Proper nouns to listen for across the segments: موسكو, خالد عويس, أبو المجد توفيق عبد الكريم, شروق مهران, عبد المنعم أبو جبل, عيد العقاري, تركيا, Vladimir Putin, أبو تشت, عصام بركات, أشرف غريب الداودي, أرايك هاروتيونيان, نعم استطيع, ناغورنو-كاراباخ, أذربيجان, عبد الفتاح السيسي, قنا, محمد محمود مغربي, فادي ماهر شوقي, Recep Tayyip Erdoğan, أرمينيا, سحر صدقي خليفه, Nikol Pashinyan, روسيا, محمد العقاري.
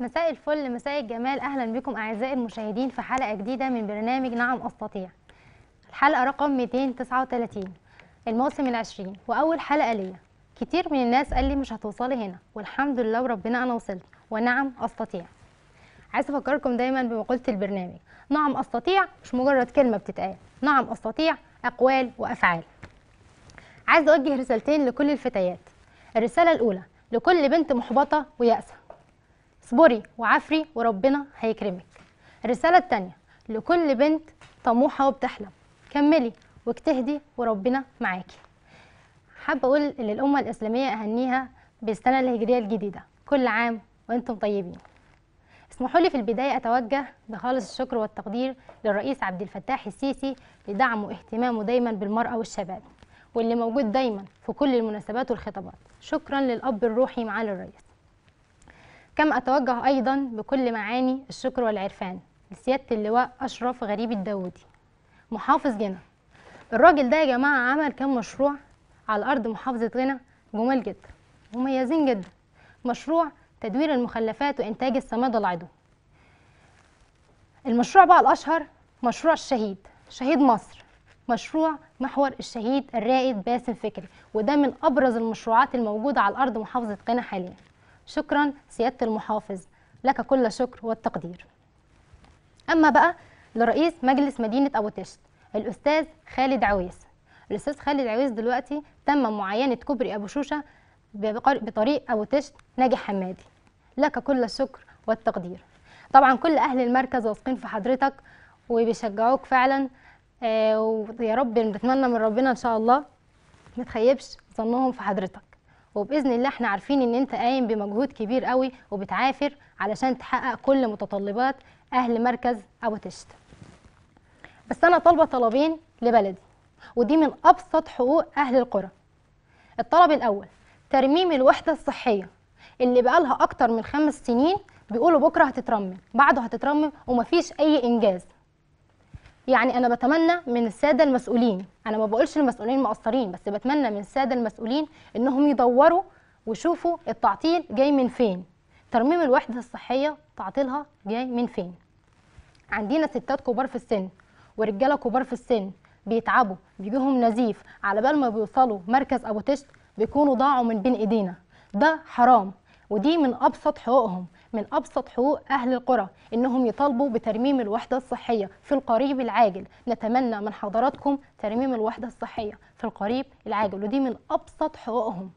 مساء الفل، مساء الجمال. أهلا بكم أعزائي المشاهدين في حلقة جديدة من برنامج نعم أستطيع، الحلقة رقم 239 الموسم العشرين وأول حلقة ليا. كتير من الناس قال لي مش هتوصلي هنا، والحمد لله وربنا أنا وصلت ونعم أستطيع. عايز أفكركم دايما بمقولة البرنامج، نعم أستطيع مش مجرد كلمة بتتقال، نعم أستطيع أقوال وأفعال. عايز أوجه رسالتين لكل الفتيات. الرسالة الأولى لكل بنت محبطة ويأسة، اصبري وعفري وربنا هيكرمك. الرسالة الثانية لكل بنت طموحة وبتحلم، كملي واجتهدي وربنا معاكي. حابة أقول للأمة الإسلامية أهنيها بالسنة الهجرية الجديدة، كل عام وأنتم طيبين. اسمحوا لي في البداية أتوجه بخالص الشكر والتقدير للرئيس عبد الفتاح السيسي لدعمه واهتمامه دايما بالمرأة والشباب، واللي موجود دايما في كل المناسبات والخطابات. شكرا للأب الروحي معالي الرئيس. كما أتوجه أيضا بكل معاني الشكر والعرفان لسيادة اللواء أشرف غريب الداودي محافظ جنة. الراجل ده يا جماعة عمل كام مشروع على أرض محافظة غنى جمال جدا مميزين جدا. مشروع تدوير المخلفات وإنتاج السماد العضوي. المشروع بقى الأشهر مشروع الشهيد، شهيد مصر، مشروع محور الشهيد الرائد باسم فكري، وده من أبرز المشروعات الموجودة على أرض محافظة قنا حاليا. شكرا سيادة المحافظ، لك كل الشكر والتقدير. أما بقى لرئيس مجلس مدينة أبو تشت الأستاذ خالد عويس. الأستاذ خالد عويس دلوقتي تم معاينة كوبري أبو شوشة بطريق أبو تشت ناجي حمادي، لك كل الشكر والتقدير. طبعا كل أهل المركز واثقين في حضرتك وبيشجعوك فعلا، ويا رب نتمنى من ربنا إن شاء الله ما تخيبش ظنهم في حضرتك، وبإذن الله احنا عارفين ان انت قايم بمجهود كبير قوي وبتعافر علشان تحقق كل متطلبات اهل مركز أبو تشت. بس انا طالبة طلبين لبلدي، ودي من ابسط حقوق اهل القرى. الطلب الاول ترميم الوحدة الصحية اللي بقالها اكتر من 5 سنين، بيقولوا بكرة هتترمم بعده هتترمم ومفيش اي انجاز. يعني انا بتمنى من الساده المسؤولين، انا ما بقولش المسؤولين مقصرين، بس بتمنى من الساده المسؤولين انهم يدوروا ويشوفوا التعطيل جاي من فين، ترميم الوحده الصحيه تعطيلها جاي من فين. عندنا ستات كبار في السن ورجاله كبار في السن بيتعبوا، بيجيهم نزيف، على بال ما بيوصلوا مركز أبو تشت بيكونوا ضاعوا من بين ايدينا. ده حرام، ودي من ابسط حقوقهم، من ابسط حقوق اهل القرى انهم يطالبوا بترميم الوحده الصحيه في القريب العاجل. نتمنى من حضراتكم ترميم الوحده الصحيه في القريب العاجل، ودي من ابسط حقوقهم.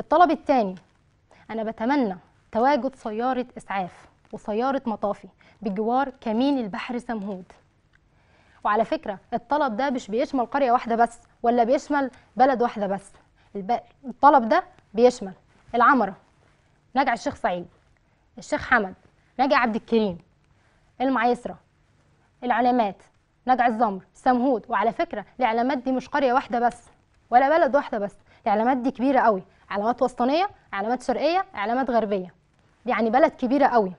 الطلب الثاني انا بتمنى تواجد سياره اسعاف وسياره مطافي بجوار كمين البحر سمهود. وعلى فكره الطلب ده مش بيشمل قريه واحده بس ولا بيشمل بلد واحده بس، الطلب ده بيشمل العمره، نجع الشيخ سعيد، الشيخ حمد، نجع عبد الكريم، المعيسرة، العلامات، نجع الزمر، سمهود. وعلى فكرة العلامات دي مش قرية واحدة بس ولا بلد واحدة بس، العلامات دي كبيرة قوي، علامات وسطانية، علامات شرقية، علامات غربية، يعني بلد كبيرة قوي.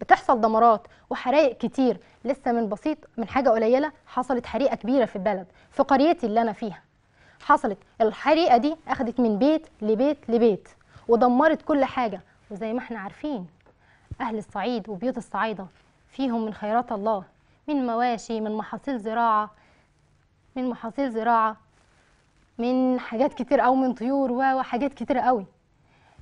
بتحصل دمارات وحرايق كتير، لسه من بسيط من حاجة قليلة حصلت حريقة كبيرة في البلد. في قريتي اللي أنا فيها حصلت الحريقة دي، أخدت من بيت لبيت لبيت ودمرت كل حاجة. وزي ما احنا عارفين أهل الصعيد وبيوت الصعيدة فيهم من خيرات الله، من مواشي، من محاصيل زراعة، من حاجات كتير أو من طيور وحاجات كتير قوي.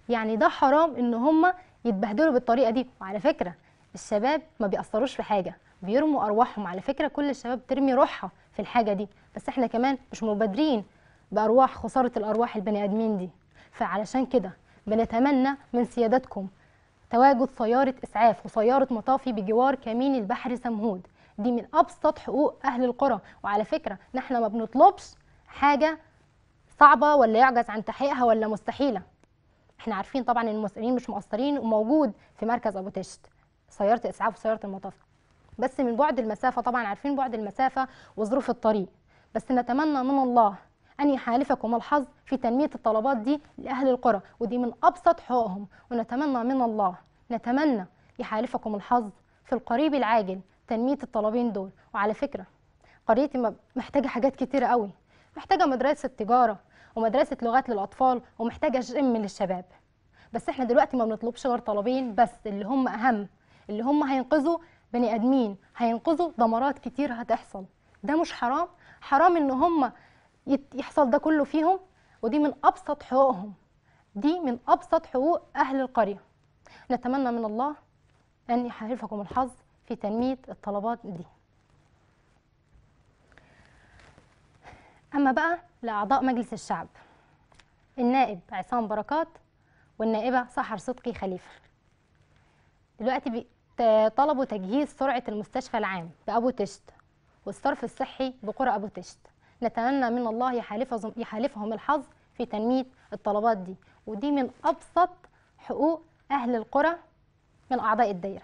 يعني ده حرام إن هم يتبهدلوا بالطريقة دي. وعلى فكرة الشباب ما بيأثروش في حاجة، بيرموا أرواحهم. على فكرة كل الشباب ترمي روحها في الحاجة دي، بس احنا كمان مش مبادرين بأرواح خسارة الأرواح البني آدمين دي. فعلشان كده بنتمنى من سيادتكم تواجد سيارة إسعاف وسيارة مطافي بجوار كمين البحر سمهود، دي من أبسط حقوق أهل القرى. وعلى فكرة نحن ما بنطلبش حاجة صعبة ولا يعجز عن تحقيقها ولا مستحيلة. احنا عارفين طبعا المسؤولين مش مقصرين، وموجود في مركز أبو تشت سيارة إسعاف وسيارة المطافي، بس من بعد المسافة طبعا عارفين بعد المسافة وظروف الطريق. بس نتمنى من الله أن يحالفكم الحظ في تنمية الطلبات دي لأهل القرى، ودي من أبسط حقوقهم. ونتمنى من الله، نتمنى يحالفكم الحظ في القريب العاجل تنمية الطلبين دول. وعلى فكرة قريتي محتاجة حاجات كتير قوي، محتاجة مدرسة تجارة ومدرسة لغات للأطفال ومحتاجة جيم للشباب. بس احنا دلوقتي ما بنطلبش غير طلبين بس اللي هم اهم، اللي هم هينقذوا بني ادمين، هينقذوا دمارات كتير هتحصل. ده مش حرام؟ حرام ان هم يحصل ده كله فيهم، ودي من ابسط حقوقهم، دي من ابسط حقوق اهل القريه. نتمنى من الله ان يحالفكم الحظ في تنميه الطلبات دي. اما بقى لاعضاء مجلس الشعب، النائب عصام بركات والنائبه سحر صدقي خليفه، دلوقتي طلبوا تجهيز سرعه المستشفى العام بابو تشت والصرف الصحي بقرى ابو تشت. نتمنى من الله يحالفهم الحظ في تنميه الطلبات دي، ودي من ابسط حقوق اهل القرى من اعضاء الدائره.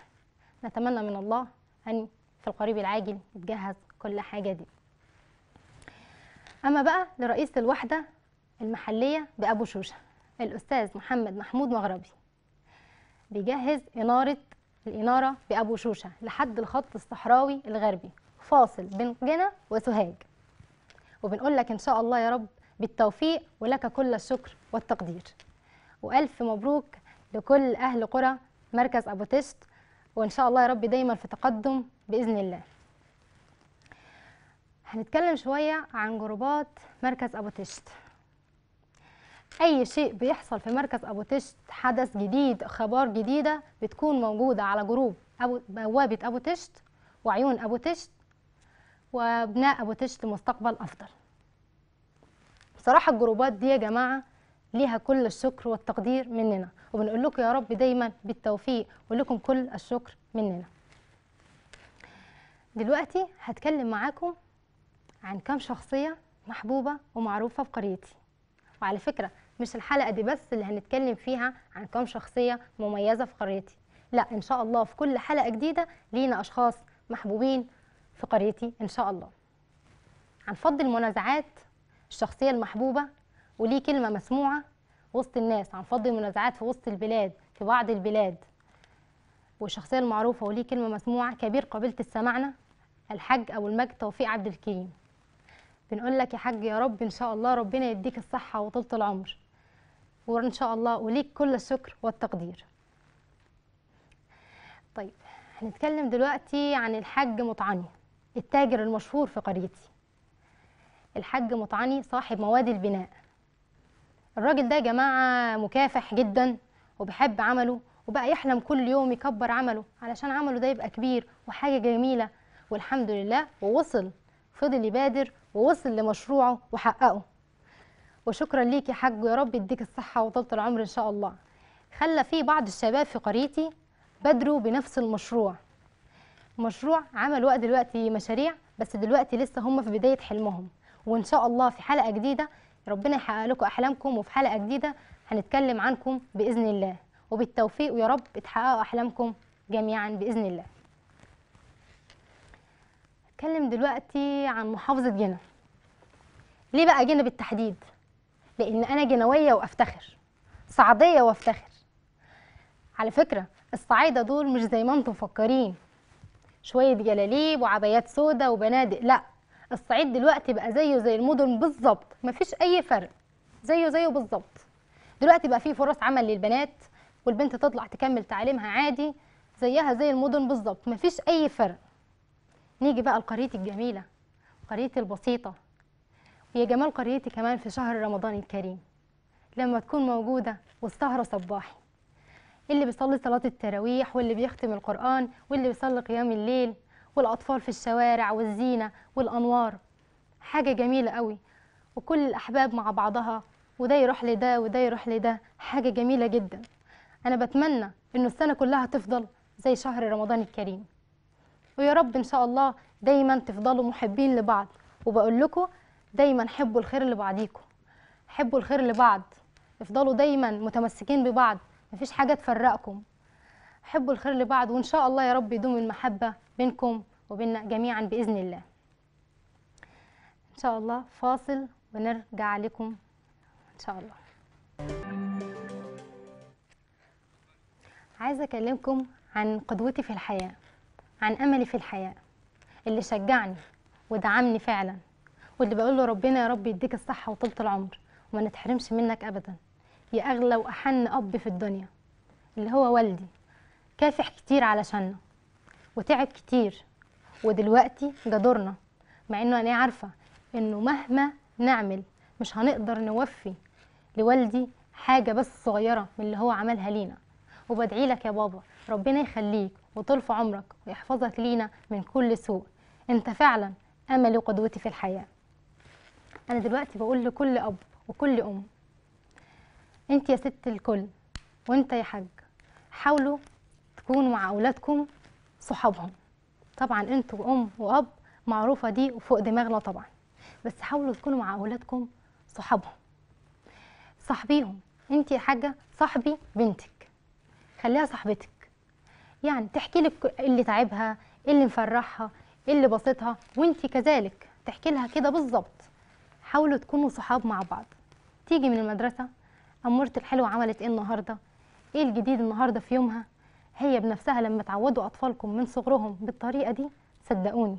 نتمنى من الله ان في القريب العاجل يتجهز كل حاجه دي. اما بقى لرئيس الوحده المحليه بابو شوشه الاستاذ محمد محمود مغربي، بيجهز الاناره بابو شوشه لحد الخط الصحراوي الغربي فاصل بين قنا وسوهاج. وبنقول لك ان شاء الله يا رب بالتوفيق ولك كل الشكر والتقدير. والف مبروك لكل اهل قرى مركز ابو تشت، وان شاء الله يا رب دايما في تقدم باذن الله. هنتكلم شويه عن جروبات مركز ابو تشت. اي شيء بيحصل في مركز ابو تشت، حدث جديد، اخبار جديده، بتكون موجوده على جروب بوابه ابو تشت وعيون ابو تشت وابناء ابو تشت مستقبل افضل. بصراحه الجروبات دي يا جماعه ليها كل الشكر والتقدير مننا، وبنقول لكم يا رب دايما بالتوفيق ولكم كل الشكر مننا. دلوقتي هتكلم معاكم عن كام شخصيه محبوبه ومعروفه في قريتي. وعلى فكره مش الحلقه دي بس اللي هنتكلم فيها عن كام شخصيه مميزه في قريتي، لا ان شاء الله في كل حلقه جديده لينا اشخاص محبوبين في قريتي ان شاء الله. هنفضي المنازعات، الشخصيه المحبوبه وليه كلمه مسموعه وسط الناس، هنفضي المنازعات في وسط البلاد في بعض البلاد. والشخصيه المعروفه وليه كلمه مسموعه كبير قبيله السماعنه الحاج ابو المجد توفيق عبد الكريم. بنقول لك يا حاج يا رب ان شاء الله ربنا يديك الصحه وطولة العمر، وان شاء الله وليك كل الشكر والتقدير. طيب هنتكلم دلوقتي عن الحاج مطعني التاجر المشهور في قريتي. الحاج مطعني صاحب مواد البناء. الراجل ده يا جماعه مكافح جدا وبيحب عمله، وبقى يحلم كل يوم يكبر عمله علشان عمله ده يبقى كبير وحاجه جميله، والحمد لله ووصل، فضل يبادر ووصل لمشروعه وحققه. وشكرا ليك يا حاج يا رب يديك الصحه وطولة العمر ان شاء الله. خلى في بعض الشباب في قريتي بادروا بنفس المشروع، مشروع عملوا دلوقتي مشاريع، بس دلوقتي لسه هم في بدايه حلمهم. وان شاء الله في حلقه جديده ربنا يحقق لكم احلامكم، وفي حلقه جديده هنتكلم عنكم باذن الله، وبالتوفيق ويا رب تحققوا احلامكم جميعا باذن الله. هنتكلم دلوقتي عن محافظه جنة. ليه بقى جنة بالتحديد؟ لان انا جنويه وافتخر، صعيديه وافتخر. على فكره الصعايده دول مش زي ما انتم مفكرين شويه جلاليب وعبايات سودا وبنادق، لا الصعيد دلوقتي بقى زيه زي المدن بالظبط، مفيش اي فرق، زيه زيه بالظبط. دلوقتي بقى فيه فرص عمل للبنات، والبنت تطلع تكمل تعليمها عادي زيها زي المدن بالظبط، مفيش اي فرق. نيجي بقى لقريتي الجميله، قريتي البسيطه، ويا جمال قريتي كمان في شهر رمضان الكريم لما تكون موجوده والسهره صباحي، اللي بيصلي صلاه التراويح واللي بيختم القران واللي بيصلي قيام الليل، والاطفال في الشوارع والزينه والانوار، حاجه جميله قوي. وكل الاحباب مع بعضها، وده يروح لده وده يروح لده، حاجه جميله جدا. انا بتمنى انه السنه كلها تفضل زي شهر رمضان الكريم، ويا رب ان شاء الله دايما تفضلوا محبين لبعض. وبقول لكم دايما حبوا الخير لبعضيكم، حبوا الخير لبعض، افضلوا دايما متمسكين ببعض، مفيش حاجه تفرقكم، حبوا الخير لبعض، وان شاء الله يا رب يدوم المحبه بينكم وبيننا جميعا باذن الله. ان شاء الله فاصل ونرجع لكم ان شاء الله. عايزه اكلمكم عن قدوتي في الحياه، عن املي في الحياه، اللي شجعني ودعمني فعلا، واللي بقول له ربنا يا رب يديك الصحه وطولة العمر وما نتحرمش منك ابدا. يا أغلى وأحن أب في الدنيا اللي هو والدي، كافح كتير علشاننا وتعب كتير، ودلوقتي جدرنا، مع إنه أنا عارفة إنه مهما نعمل مش هنقدر نوفي لوالدي حاجة بس صغيرة من اللي هو عملها لينا. وبدعي لك يا بابا ربنا يخليك ويطول في عمرك ويحفظك لينا من كل سوء، أنت فعلا أملي وقدوتي في الحياة. أنا دلوقتي بقول لكل أب وكل أم، أنت يا ست الكل وأنت يا حاج، حاولوا تكونوا مع أولادكم صحابهم. طبعا أنتوا أم وأب معروفة دي وفوق دماغنا طبعا، بس حاولوا تكونوا مع أولادكم صحابهم، صاحبيهم. أنت يا حاجة صاحبي بنتك، خليها صاحبتك، يعني تحكي لك اللي تعبها، اللي مفرحها، اللي بسطها، وانت كذلك تحكي لها كده بالظبط. حاولوا تكونوا صحاب مع بعض. تيجي من المدرسه، امورتي الحلوه عملت ايه النهارده، ايه الجديد النهارده في يومها. هي بنفسها لما تعودوا اطفالكم من صغرهم بالطريقه دي صدقوني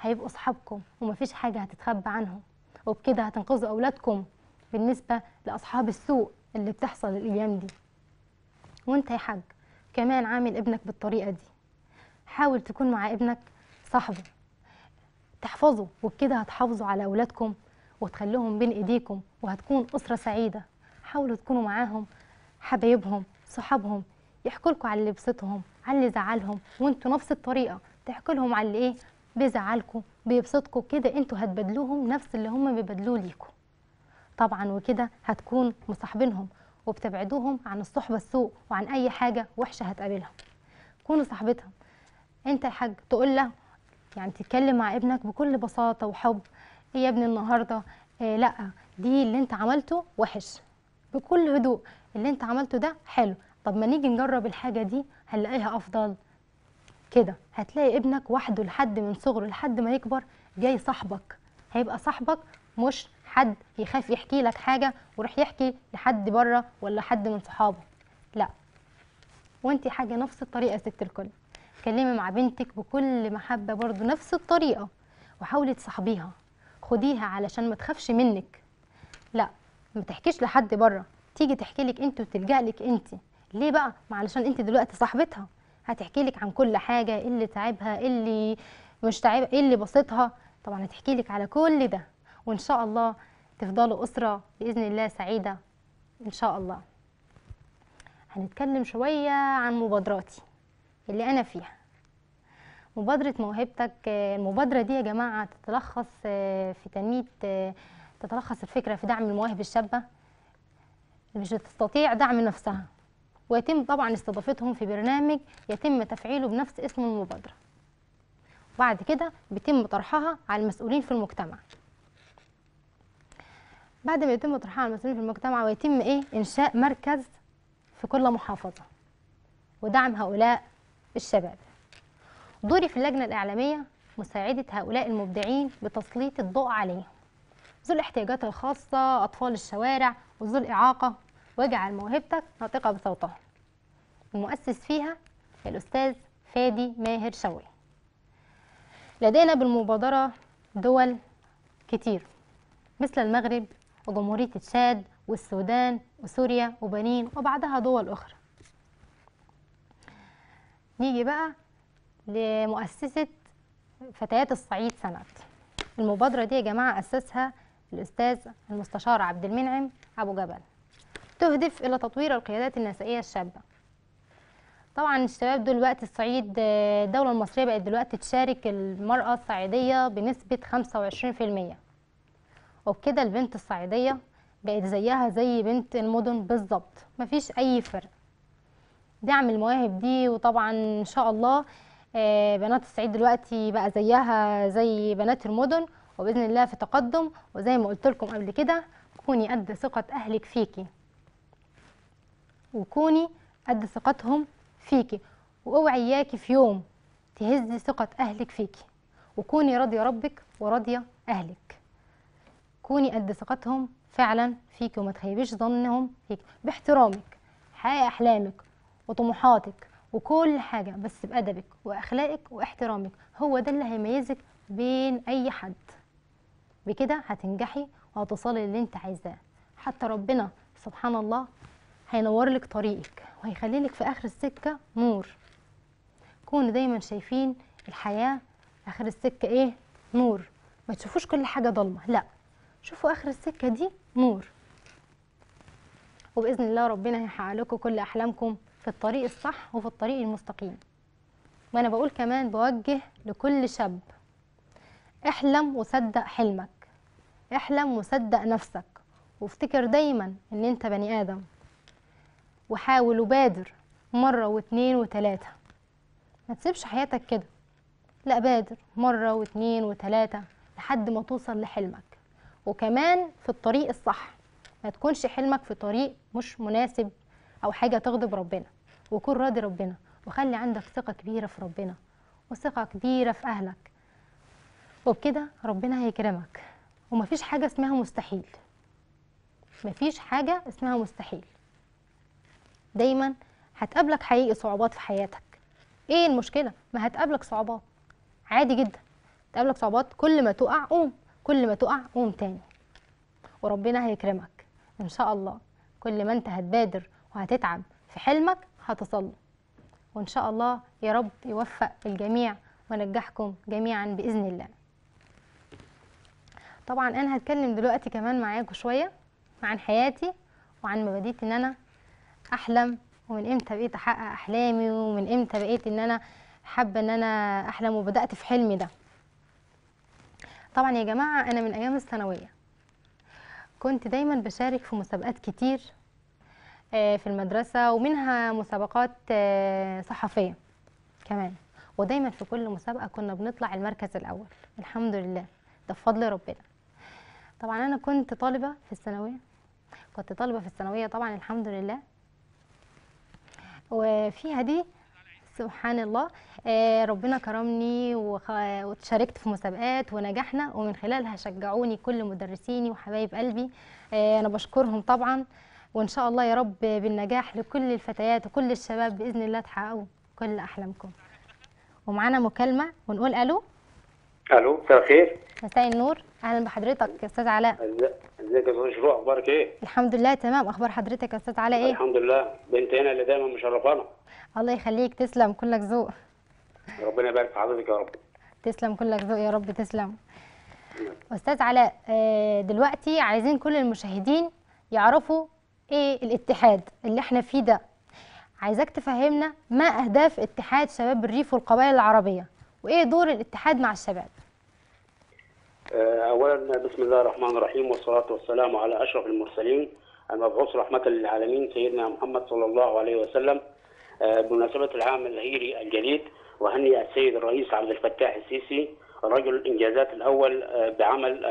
هيبقوا اصحابكم ومفيش حاجه هتتخبى عنهم، وبكده هتنقذوا اولادكم بالنسبه لاصحاب السوء اللي بتحصل الايام دي. وانت يا حاج كمان عامل ابنك بالطريقه دي، حاول تكون مع ابنك صاحبه تحفظه، وبكده هتحافظوا على اولادكم وتخليهم بين ايديكم وهتكون اسره سعيده. حاولوا تكونوا معاهم حبايبهم صحابهم، يحكوا لكم على اللي يبسطهم على اللي زعلهم، وانتوا نفس الطريقه تحكوا لهم على اللي ايه بيزعلكم بيبسطكم، كده انتوا هتبادلوهم نفس اللي هم بيبادلوه ليكم طبعا، وكده هتكون مصاحبينهم وبتبعدوهم عن الصحبه السوء وعن اي حاجه وحشه هتقابلها. كونوا صاحبتهم. انت يا حاج تقول له، يعني تتكلم مع ابنك بكل بساطه وحب، ايه يا ابني النهارده لا دي اللي انت عملته وحش، بكل هدوء اللي انت عملته ده حلو، طب ما نيجي نجرب الحاجه دي هنلاقيها افضل. كده هتلاقي ابنك وحده لحد من صغره لحد ما يكبر جاي صاحبك، هيبقى صاحبك مش حد يخاف يحكي لك حاجه ويروح يحكي لحد بره ولا حد من صحابه، لا. وانت حاجه نفس الطريقه يا ست الكل، اتكلمي مع بنتك بكل محبه برضو نفس الطريقه، وحاولي تصاحبيها، خديها علشان ما تخافش منك، لا ما تحكيش لحد بره، تيجي تحكي لك انت وتلجأ لك انت. ليه بقى؟ علشان انت دلوقتي صاحبتها، هتحكي لك عن كل حاجه، ايه اللي تعبها، ايه اللي مش تعبها، ايه اللي بسطها، طبعا هتحكي لك على كل ده، وإن شاء الله تفضلوا أسرة بإذن الله سعيدة إن شاء الله. هنتكلم شوية عن مبادراتي اللي أنا فيها، مبادرة موهبتك. المبادرة دي يا جماعة تتلخص الفكرة في دعم المواهب الشابة اللي مش تستطيع دعم نفسها، ويتم طبعا استضافتهم في برنامج يتم تفعيله بنفس اسم المبادرة، وبعد كده بيتم طرحها على المسؤولين في المجتمع. بعد ما يتم طرحها على المسؤولين في المجتمع، ويتم انشاء مركز في كل محافظه ودعم هؤلاء الشباب. دوري في اللجنه الاعلاميه مساعده هؤلاء المبدعين بتسليط الضوء عليهم ذو الاحتياجات الخاصه، اطفال الشوارع وذو الاعاقه، واجعل موهبتك ناطقه بصوتها. المؤسس فيها الاستاذ فادي ماهر شوقي. لدينا بالمبادره دول كتير مثل المغرب وجمهورية تشاد والسودان وسوريا وبنين وبعدها دول أخرى. نيجي بقى لمؤسسة فتيات الصعيد سند. المبادرة دي يا جماعة أسسها الأستاذ المستشار عبد المنعم أبو جبل، تهدف إلى تطوير القيادات النسائية الشابة. طبعا الشباب دلوقتي الصعيد، الدولة المصرية بقت دلوقتي تشارك المرأة الصعيدية بنسبة 25%، وبكده البنت الصعيدية بقت زيها زي بنت المدن بالظبط، مفيش أي فرق. دعم المواهب دي، وطبعا إن شاء الله بنات الصعيد دلوقتي بقى زيها زي بنات المدن، وبإذن الله في تقدم. وزي ما قلت لكم قبل كده، كوني قد ثقة أهلك فيكي وكوني قد ثقتهم فيكي، وأوعي ياكي في يوم تهزي ثقة أهلك فيكي، وكوني راضية ربك وراضية أهلك، كوني قد ثقتهم فعلا فيكي وما تخيبيش ظنهم فيكي، باحترامك حققي احلامك وطموحاتك وكل حاجه، بس بادبك واخلاقك واحترامك، هو ده اللي هيميزك بين اي حد. بكده هتنجحي وهتوصلي للي انت عايزاه، حتى ربنا سبحان الله هينور لك طريقك وهيخلي لك في اخر السكه نور. كونوا دايما شايفين الحياه اخر السكه ايه؟ نور. ما تشوفوش كل حاجه ضلمه، لا، شوفوا اخر السكه دي نور. وباذن الله ربنا هيحقق لكم كل احلامكم في الطريق الصح وفي الطريق المستقيم. وانا بقول كمان، بوجه لكل شاب، احلم وصدق حلمك، احلم وصدق نفسك، وافتكر دايما ان انت بني ادم، وحاول وبادر مره واتنين وتلاته. ما تسيبش حياتك كده، لا، بادر مره واتنين وتلاته لحد ما توصل لحلمك. وكمان في الطريق الصح، ما تكونش حلمك في طريق مش مناسب او حاجه تغضب ربنا، وكن راضي ربنا، وخلي عندك ثقه كبيره في ربنا وثقه كبيره في اهلك، وبكده ربنا هيكرمك. ومفيش حاجه اسمها مستحيل، مفيش حاجه اسمها مستحيل. دايما هتقابلك حقيقي صعوبات في حياتك. ايه المشكله؟ ما هتقابلك صعوبات عادي جدا، هتقابلك صعوبات. كل ما تقع قوم، كل ما تقع قوم تاني، وربنا هيكرمك ان شاء الله. كل ما انت هتبادر وهتتعب في حلمك هتصلي، وان شاء الله يا رب يوفق الجميع ونجحكم جميعا باذن الله. طبعا انا هتكلم دلوقتي كمان معاكم شويه عن حياتي وعن مبادئي، ان انا احلم، ومن امتى بقيت احقق احلامي، ومن امتى بقيت ان انا حابه ان انا احلم وبدات في حلمي ده. طبعا يا جماعه، انا من ايام الثانويه كنت دايما بشارك في مسابقات كتير في المدرسه، ومنها مسابقات صحفيه كمان، ودايما في كل مسابقه كنا بنطلع المركز الاول، الحمد لله، ده بفضل ربنا. طبعا انا كنت طالبه في الثانويه، طبعا الحمد لله. وفيها دي سبحان الله ربنا كرمني وشاركت في مسابقات ونجحنا، ومن خلالها شجعوني كل مدرسيني وحبايب قلبي، انا بشكرهم طبعا. وان شاء الله يا رب بالنجاح لكل الفتيات وكل الشباب باذن الله تحققوا كل احلامكم. ومعانا مكالمه، ونقول الو. الو، مساء الخير. مساء النور، اهلا بحضرتك يا استاذ علاء. ازيك يا استاذ شروق، اخبارك ايه؟ الحمد لله تمام. اخبار حضرتك يا استاذ علاء ايه؟ الحمد لله. بنت هنا اللي دايما مشرفانا. الله يخليك، تسلم، كلك ذوق. ربنا يبارك في حضرتك يا رب. تسلم، كلك ذوق يا رب، تسلم. استاذ علاء، دلوقتي عايزين كل المشاهدين يعرفوا ايه الاتحاد اللي احنا فيه ده. عايزاك تفهمنا ما اهداف اتحاد شباب الريف والقبائل العربيه، وايه دور الاتحاد مع الشباب؟ اولا بسم الله الرحمن الرحيم، والصلاه والسلام على اشرف المرسلين المبعوث رحمه للعالمين سيدنا محمد صلى الله عليه وسلم. بمناسبه العام الهجري الجديد، وهنئ السيد الرئيس عبد الفتاح السيسي رجل الانجازات الاول بعمل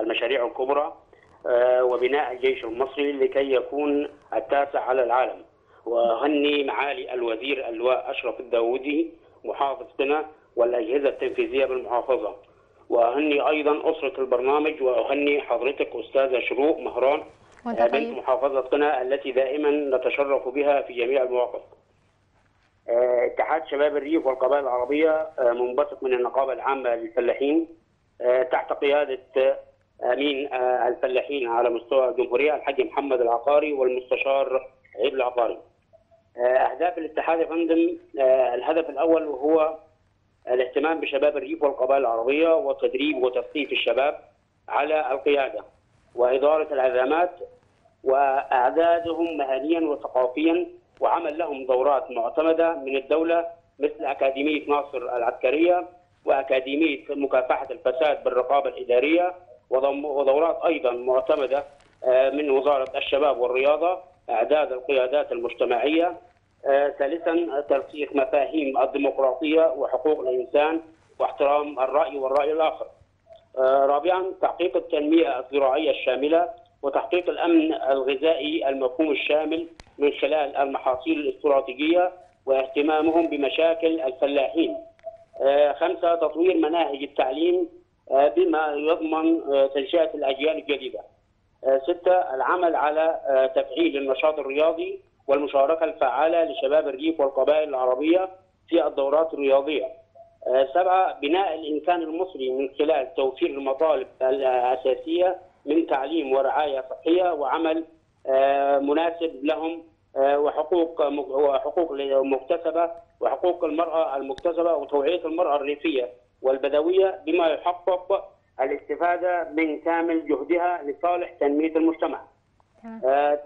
المشاريع الكبرى وبناء الجيش المصري لكي يكون التاسع على العالم. وهني معالي الوزير اللواء اشرف الداودي محافظ قنا والاجهزه التنفيذيه بالمحافظه. وهني ايضا اسره البرنامج، واهني حضرتك استاذه شروق مهران بنت محافظه قنا التي دائما نتشرف بها في جميع المواقف. اتحاد شباب الريف والقبائل العربيه منبثق من النقابه العامه للفلاحين تحت قياده امين الفلاحين على مستوى الجمهوريه الحاج محمد العقاري والمستشار عيد العقاري. اهداف الاتحاد يا فندم، الهدف الاول هو الاهتمام بشباب الريف والقبائل العربيه وتدريب وتثقيف الشباب على القياده واداره الازمات واعدادهم مهنيا وثقافيا، وعمل لهم دورات معتمده من الدوله مثل اكاديميه ناصر العسكريه واكاديميه مكافحه الفساد بالرقابه الاداريه، ودورات ايضا معتمده من وزاره الشباب والرياضه، اعداد القيادات المجتمعيه. ثالثا ترسيخ مفاهيم الديمقراطيه وحقوق الانسان واحترام الراي والراي الاخر. رابعا تحقيق التنميه الزراعيه الشامله وتحقيق الامن الغذائي المفهوم الشامل من خلال المحاصيل الاستراتيجيه واهتمامهم بمشاكل الفلاحين. خمسه تطوير مناهج التعليم بما يضمن تنشئه الاجيال الجديده. سته العمل على تفعيل النشاط الرياضي والمشاركه الفعاله لشباب الريف والقبائل العربيه في الدورات الرياضيه. سبعه بناء الانسان المصري من خلال توفير المطالب الاساسيه من تعليم ورعاية صحية وعمل مناسب لهم وحقوق مكتسبة وحقوق المرأة المكتسبة وتوعية المرأة الريفية والبدوية بما يحقق الاستفادة من كامل جهدها لصالح تنمية المجتمع.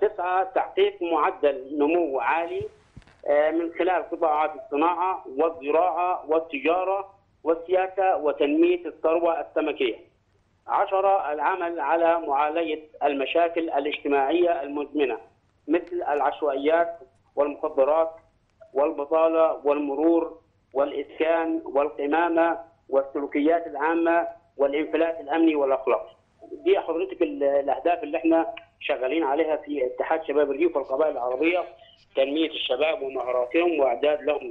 تسعى تحقيق معدل نمو عالي من خلال قطاعات الصناعة والزراعة والتجارة والسياسة وتنمية الثروة السمكية. 10 العمل على معالجة المشاكل الاجتماعية المزمنة مثل العشوائيات والمخدرات والبطالة والمرور والإسكان والقمامة والسلوكيات العامة والانفلات الأمني والأخلاقي. دي حضرتك الأهداف اللي احنا شغالين عليها في اتحاد شباب الريف والقبائل العربية، تنمية الشباب ومهاراتهم وإعداد لهم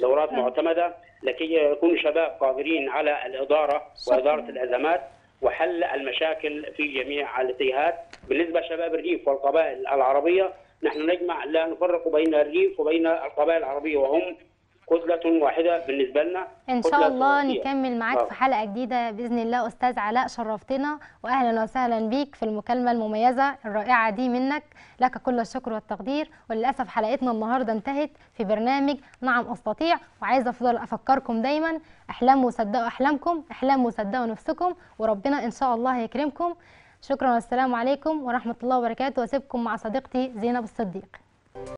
دورات معتمدة لكي يكون شباب قادرين على الإدارة وإدارة الأزمات وحل المشاكل في جميع الاتجاهات. بالنسبة لشباب الريف والقبائل العربية نحن نجمع لا نفرق بين الريف وبين القبائل العربية، وهم كتلة واحدة بالنسبة لنا. إن شاء الله نكمل معاك في حلقة جديدة بإذن الله. أستاذ علاء شرفتنا وأهلا وسهلا بيك في المكالمة المميزة الرائعة دي منك، لك كل الشكر والتقدير. وللأسف حلقتنا النهاردة انتهت في برنامج نعم أستطيع، وعايزة أفضل أفكركم دايما أحلموا وصدقوا أحلامكم، أحلموا وصدقوا نفسكم، وربنا إن شاء الله هيكرمكم. شكرا والسلام عليكم ورحمة الله وبركاته، وأسيبكم مع صديقتي زينب الصديق.